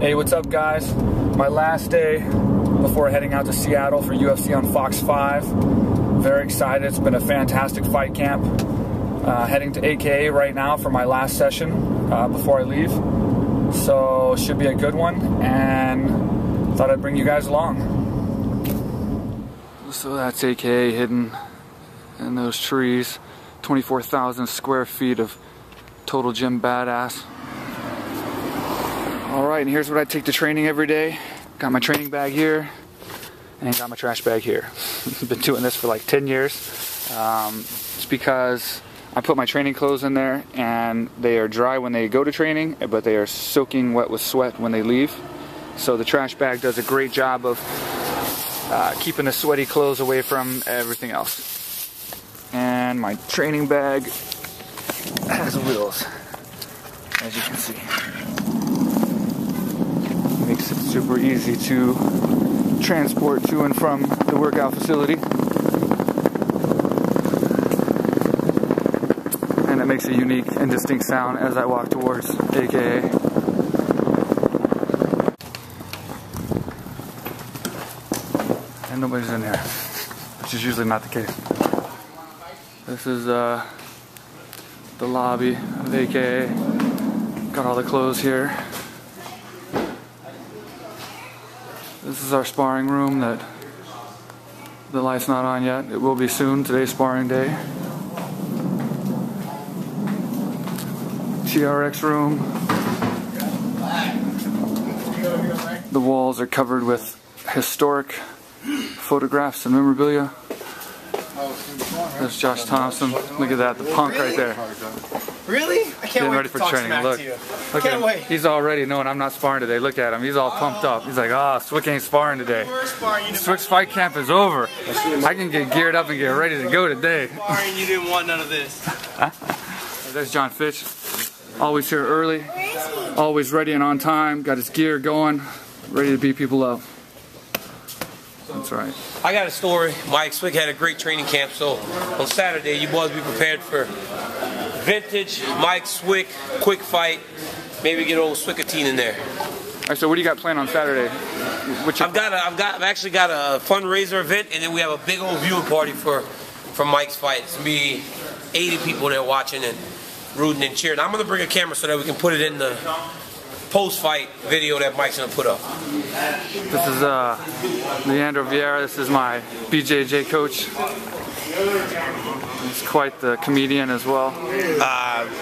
Hey, what's up, guys? My last day before heading out to Seattle for UFC on Fox 5. Very excited. It's been a fantastic fight camp. Heading to AKA right now for my last session before I leave. So, should be a good one, and thought I'd bring you guys along. So that's AKA hidden in those trees. 24,000 square feet of total gym badass. All right, and here's what I take to training every day. Got my training bag here, and got my trash bag here. Been doing this for like 10 years. It's because I put my training clothes in there, and they are dry when they go to training, but they are soaking wet with sweat when they leave. So the trash bag does a great job of keeping the sweaty clothes away from everything else. And my training bag has wheels, as you can see. Makes it super easy to transport to and from the workout facility. And it makes a unique and distinct sound as I walk towards AKA. And nobody's in here, which is usually not the case. This is the lobby of AKA. Got all the clothes here. This is our sparring room that the light's not on yet. It will be soon. Today's sparring day. TRX room. The walls are covered with historic photographs and memorabilia. There's Josh Thomson. Look at that, the punk right there. Really? I can't wait to talk smack to you. I can't wait. He's already knowing I'm not sparring today. Look at him. He's all pumped up. He's like, oh, Swick ain't sparring today. Swick's fight camp is over. I can get geared up and get ready to go today. You didn't want none of this. There's John Fitch. Always here early. Always ready and on time. Got his gear going. Ready to beat people up. That's right. I got a story. Mike Swick had a great training camp, so on Saturday, you boys be prepared for vintage Mike Swick, quick fight, maybe get old Swickatine in there. All right, so what do you got planned on Saturday? I've actually got a fundraiser event, and then we have a big old viewing party for Mike's fight. It's going to be 80 people there watching and rooting and cheering. I'm going to bring a camera so that we can put it in the post-fight video that Mike's going to put up. This is Leandro Vieira. This is my BJJ coach. He's quite the comedian as well.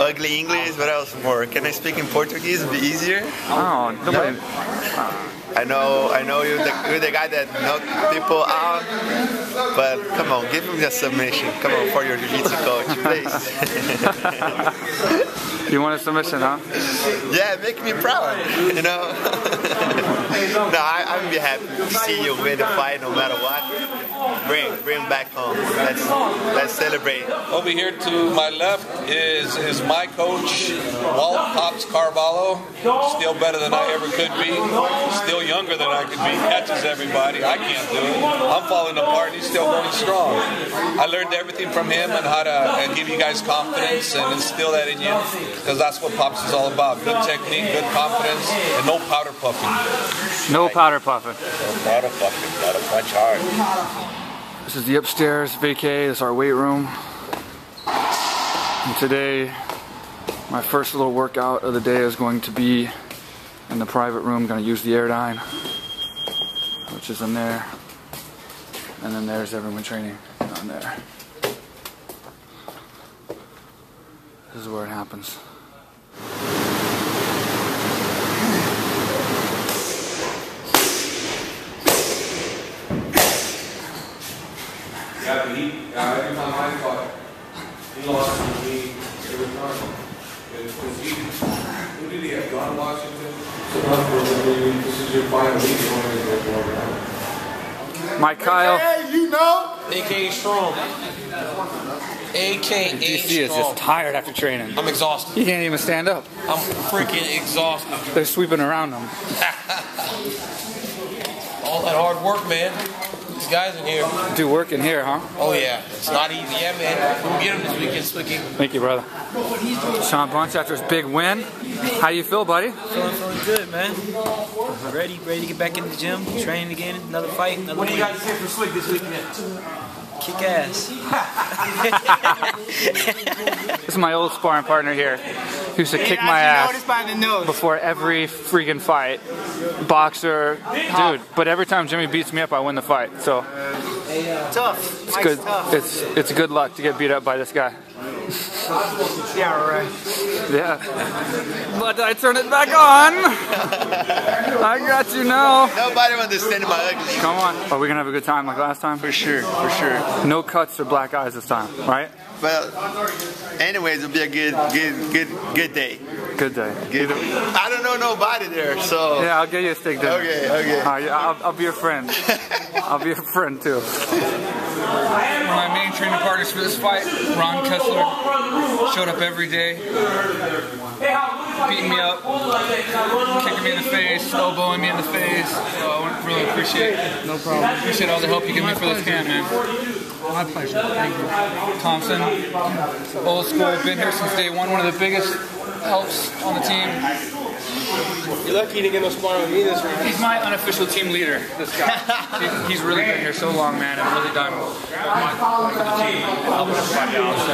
Ugly English, what else more? Can I speak in Portuguese? It'd be easier? Oh, no. I know you're the guy that knocked people out, but come on, give him the submission. Come on, for your jiu-jitsu coach, please. You want a submission, huh? Yeah, make me proud, you know? No, I'm going to be happy to see you win the fight no matter what. Bring him back home. Let's celebrate. Over here to my left is my coach, Walt Pops Carvalho. Still better than I ever could be. Still younger than I could be, catches everybody. I can't do it. I'm falling apart, and he's still going strong. I learned everything from him on how to give you guys confidence and instill that in you, because that's what Pops is all about. Good technique, good confidence, and no powder puffing. No powder puffing. No powder puffing. Gotta punch hard. This is the upstairs vacay. This is our weight room. And today, my first little workout of the day is going to be in the private room. Gonna use the Airdyne, which is in there, and then there's everyone training down there. This is where it happens. Yeah, every time I fought, he lost to me every time. Who did he have? John Washington? My Kyle. Hey, you know. AKA strong. AKA strong. DC is just tired after training. I'm exhausted. He can't even stand up. I'm freaking exhausted. They're sweeping around him. All that hard work, man. These guys in here do work in here, huh? Oh yeah, it's not easy, yeah, man. We'll get him this weekend, Swicky. Thank you, brother. Sean Bunch after his big win. How you feel, buddy? Feeling good, man. Ready to get back in the gym, training again, another fight. Another what do you guys say for Swick this weekend? Kick ass. This is my old sparring partner here, who used to kick my ass before every freaking fight. Boxer, dude. But every time Jimmy beats me up, I win the fight. So tough. It's good. Tough. It's good luck to get beat up by this guy. Yeah, right. Yeah. But I turn it back on. I got you now. Nobody understands my ugly. Come on. Are we gonna have a good time like last time? For sure. For sure. No cuts or black eyes this time, right? Well, anyways, it'll be a good day. Good day. Good. I don't know nobody there, so. Yeah, I'll get you a steak dinner. Okay. Okay. I'll be your friend. I'll be your friend too. My main training partners for this fight, Ron Kessler, showed up every day, beating me up, kicking me in the face, elbowing me in the face. So I really appreciate it. No problem. Appreciate all the help you give me for this camp, man. My pleasure. Thank you. Thompson, old school, been here since day one. One of the biggest helps on the team. You're lucky to get no spar with me this week. He's my unofficial team leader, this guy. He's really been here so long, man. I've really done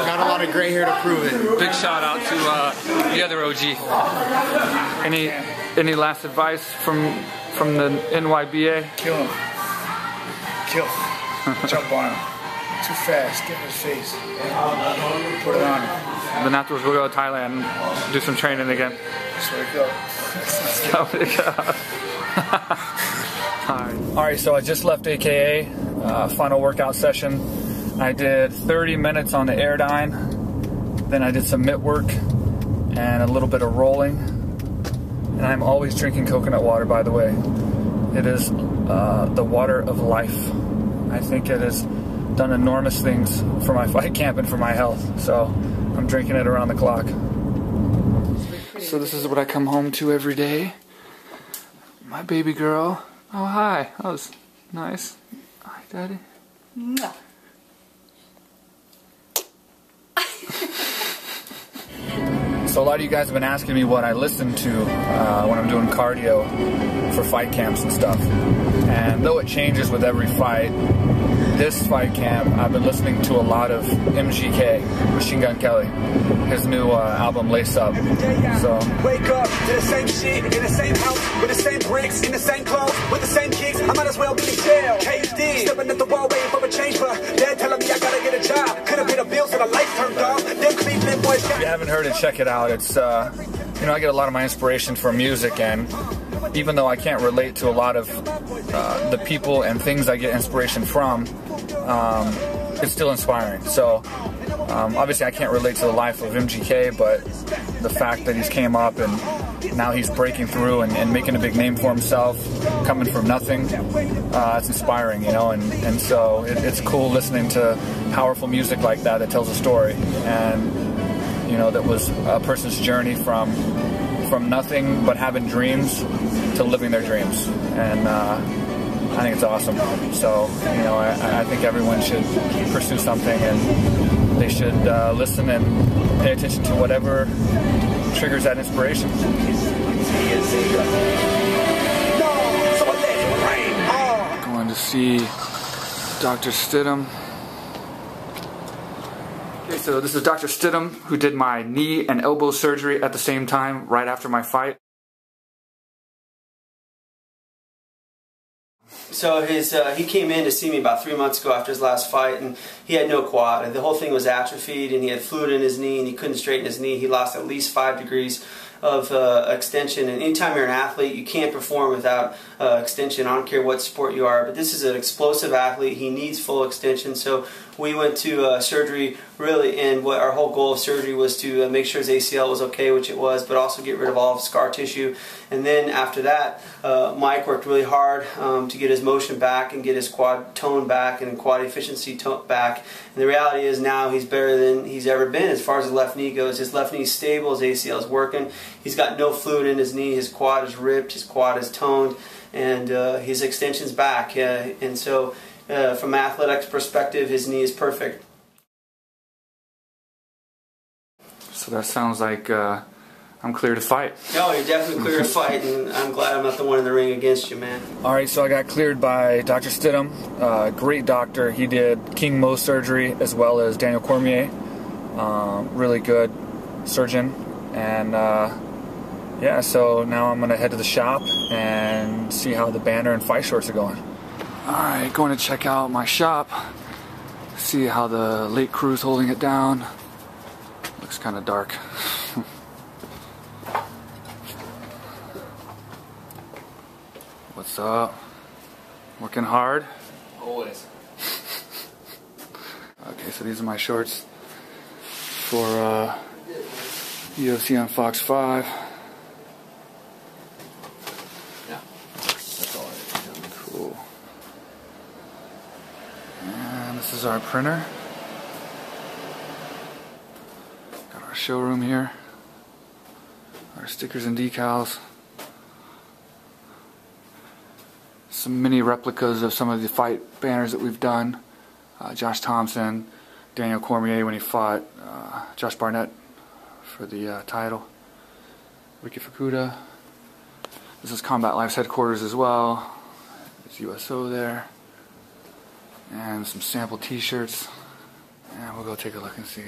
got a lot of gray hair to prove it. Big shout out to the other OG. Any last advice from the NYBA? Kill him. Kill him. Jump on him. Too fast, get in his face, put it on him. Then afterwards we'll go to Thailand and do some training again. Straight go. Alright, so I just left AKA, final workout session. I did 30 minutes on the Airdyne, then I did some mitt work and a little bit of rolling. And I'm always drinking coconut water, by the way. It is the water of life. I think it is done enormous things for my fight camp and for my health, so I'm drinking it around the clock. So this is what I come home to every day. My baby girl. Oh, hi. That was nice. Hi, Daddy. Mwah. So a lot of you guys have been asking me what I listen to when I'm doing cardio for fight camps and stuff. And though it changes with every fight, this fight camp, I've been listening to a lot of MGK, Machine Gun Kelly, his new album, Lace Up. So, wake up to the same shit, in the same house, with the same bricks, in the same clothes, with the same kicks, I might as well be in jail. KD, stepping at the wall, waiting for a change, but dad telling me I gotta get a job. Could've paid the bills and a life turned off. Them Cleveland boys got. If you haven't heard it, check it out. It's, you know, I get a lot of my inspiration from music, and even though I can't relate to a lot of the people and things I get inspiration from, it's still inspiring. So obviously I can't relate to the life of MGK, but the fact that he's came up and now he's breaking through and making a big name for himself, coming from nothing, it's inspiring, you know, and so it's cool listening to powerful music like that that tells a story, and you know, that was a person's journey from nothing but having dreams to living their dreams, and I think it's awesome. So, you know, I think everyone should pursue something, and they should listen and pay attention to whatever triggers that inspiration. Going to see Dr. Stidham. Okay, so this is Dr. Stidham, who did my knee and elbow surgery at the same time, right after my fight. So his he came in to see me about 3 months ago after his last fight, and he had no quad. The whole thing was atrophied, and he had fluid in his knee, and he couldn't straighten his knee. He lost at least 5 degrees of extension, and anytime you're an athlete, you can't perform without extension. I don't care what sport you are, but this is an explosive athlete. He needs full extension, so we went to surgery really, and what our whole goal of surgery was to make sure his ACL was okay, which it was, but also get rid of all of scar tissue. And then after that, Mike worked really hard to get his motion back and get his quad tone back and quad efficiency back. And the reality is now he's better than he's ever been as far as his left knee goes. His left knee's stable, his ACL is working. He's got no fluid in his knee, his quad is ripped, his quad is toned, and his extension's back. And so From an athletics perspective, his knee is perfect. So that sounds like I'm clear to fight. No, you're definitely clear to fight, and I'm glad I'm not the one in the ring against you, man. All right, so I got cleared by Dr. Stidham, great doctor. He did King Mo surgery as well as Daniel Cormier, really good surgeon. And yeah, so now I'm going to head to the shop and see how the banner and fight shorts are going. All right, going to check out my shop, see how the late crew's holding it down. Looks kind of dark. What's up? Working hard? Always. Okay, so these are my shorts for UFC on Fox 5. Yeah. That's all right. Cool. And this is our printer. Got our showroom here. Our stickers and decals. Some mini replicas of some of the fight banners that we've done. Josh Thomson, Daniel Cormier when he fought, Josh Barnett for the title, Ricky Fukuda. This is Combat Life's headquarters as well. There's USO there. And some sample t-shirts. And we'll go take a look and see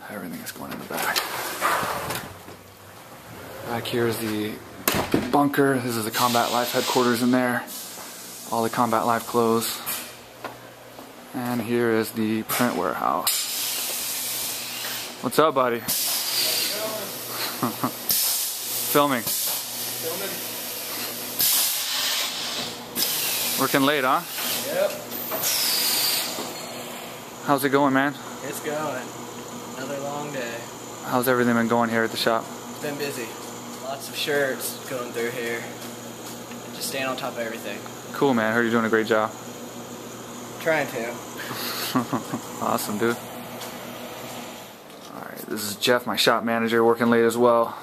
how everything is going in the back. Back here is the bunker. This is the Combat Life headquarters in there. All the Combat Life clothes. And here is the print warehouse. What's up, buddy? Filming. Filming. Working late, huh? Yep. How's it going, man? It's going. Another long day. How's everything been going here at the shop? It's been busy. Lots of shirts going through here. Just staying on top of everything. Cool, man. I heard you're doing a great job. Trying to. Awesome, dude. All right, this is Jeff, my shop manager, working late as well.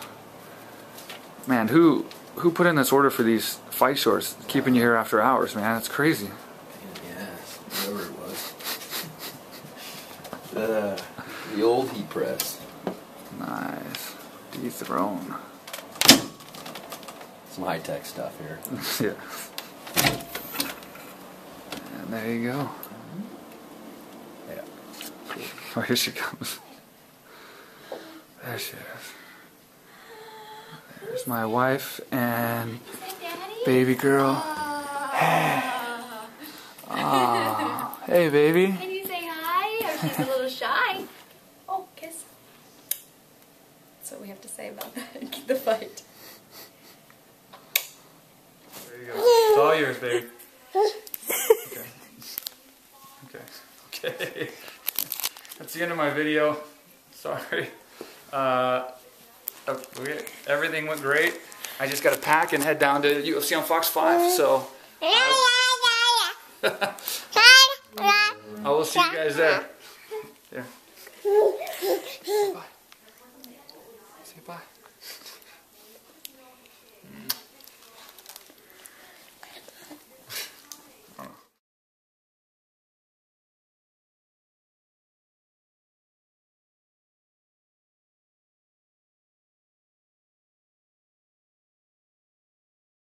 Man, who put in this order for these fight shorts? Keeping you here after hours, man. That's crazy. Yes, whoever it was. The old heat press. Nice. Dethrone. Some high-tech stuff here. Yeah. And there you go. Yeah. Cool. Oh, here she comes. There she is. There's my wife and baby girl. Hey. Aww. Hey, baby. Can you say hi? Or she's a little shy. Oh, kiss. That's what we have to say about that. The fight. It's all yours, baby. Okay. Okay. Okay. That's the end of my video. Sorry. Okay. Everything went great. I just got to pack and head down to UFC on Fox 5. So. I will see you guys there. Yeah. Bye.